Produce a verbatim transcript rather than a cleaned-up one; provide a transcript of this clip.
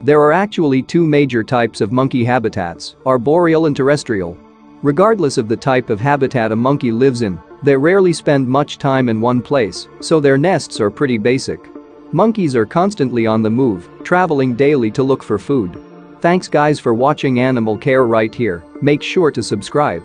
There are actually two major types of monkey habitats, arboreal and terrestrial. Regardless of the type of habitat a monkey lives in, they rarely spend much time in one place, so their nests are pretty basic. Monkeys are constantly on the move, traveling daily to look for food. Thanks guys for watching Animal Care right here, make sure to subscribe.